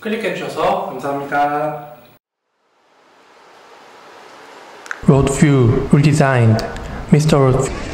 클릭해주셔서 감사합니다. Road View redesigned. Mr. Road View.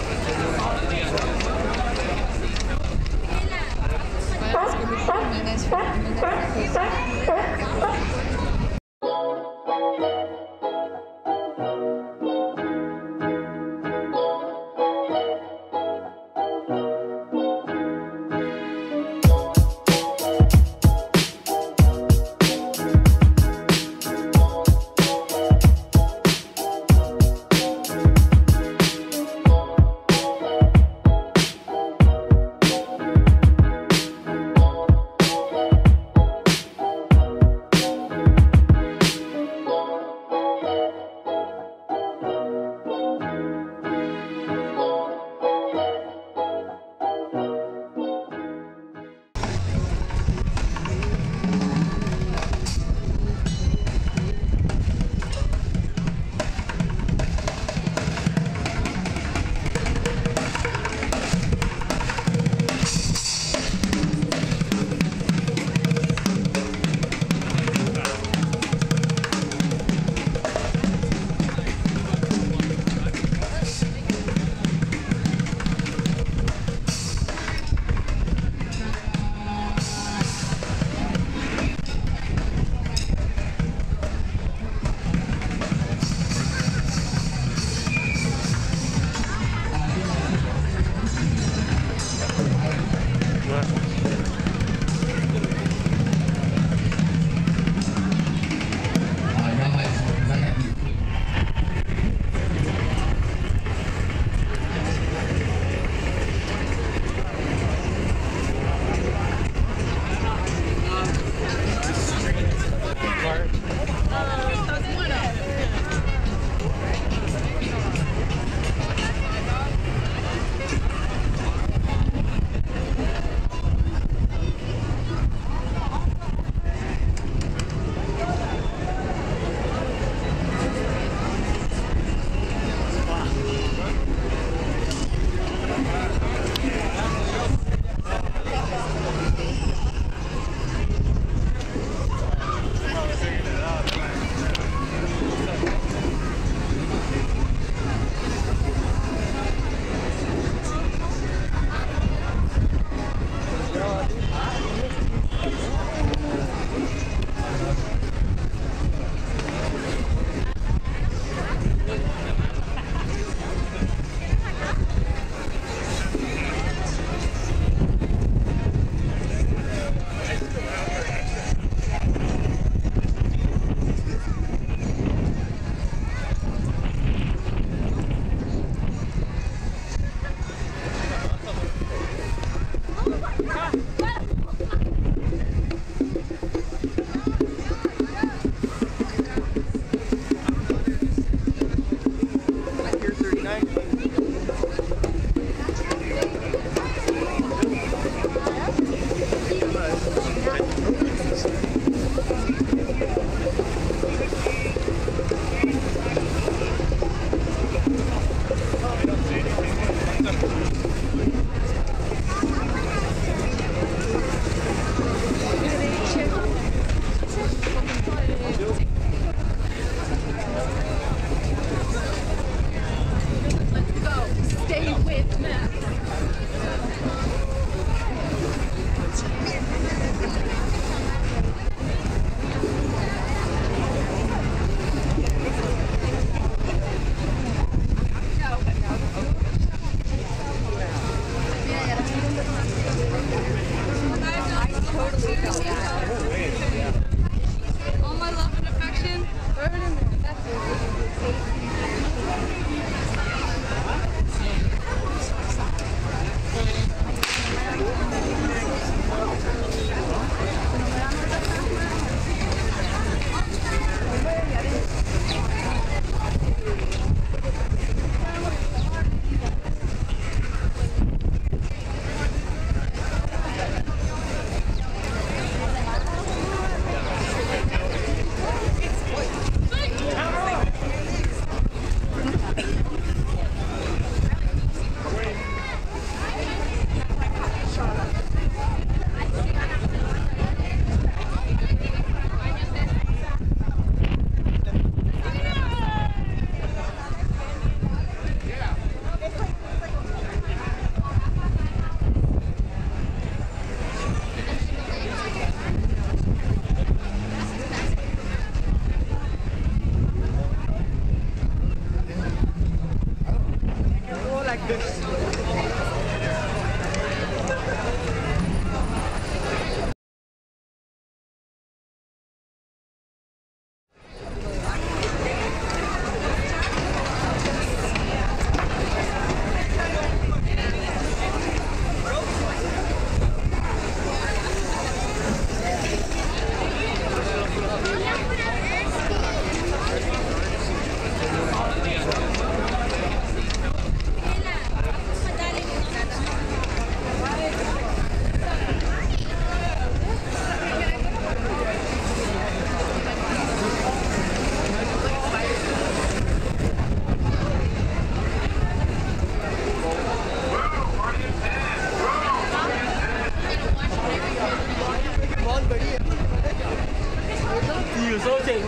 you so take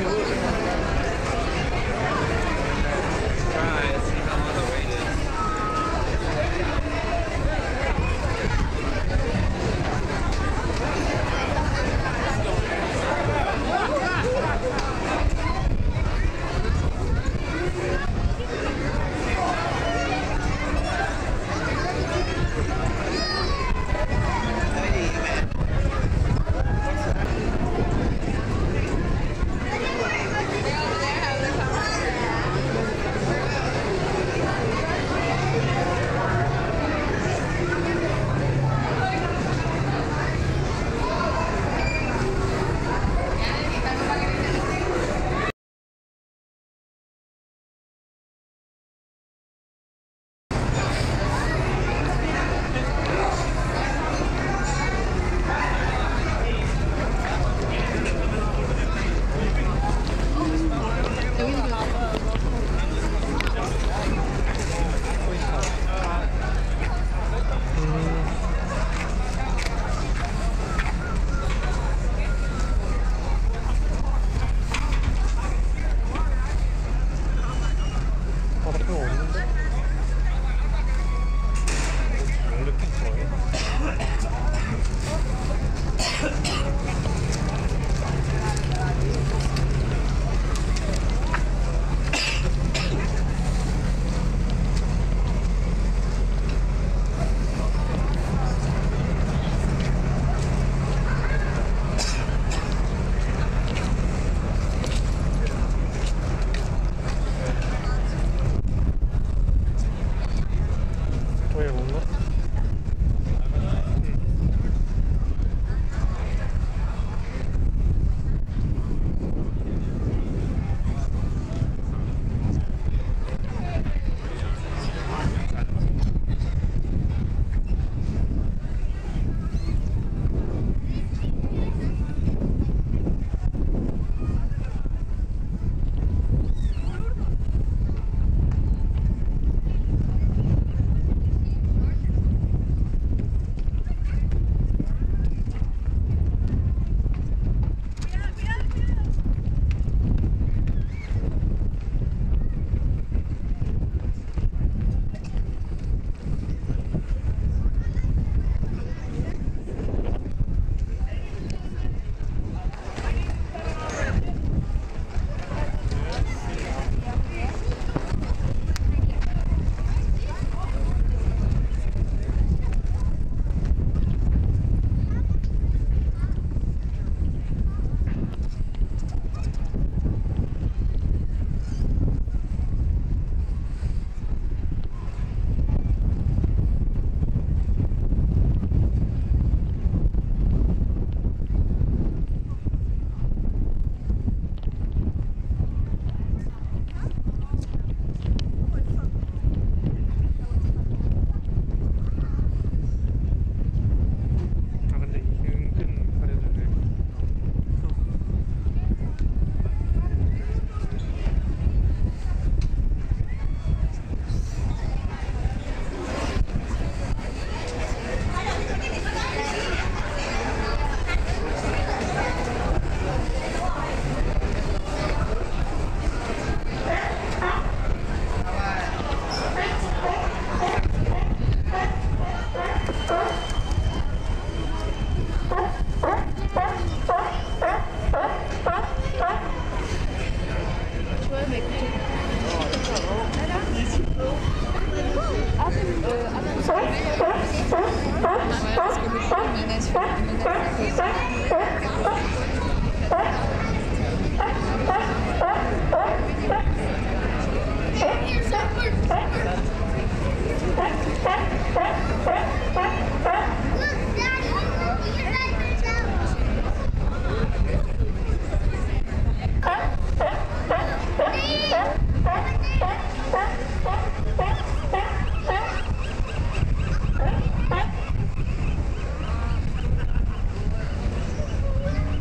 I'm here.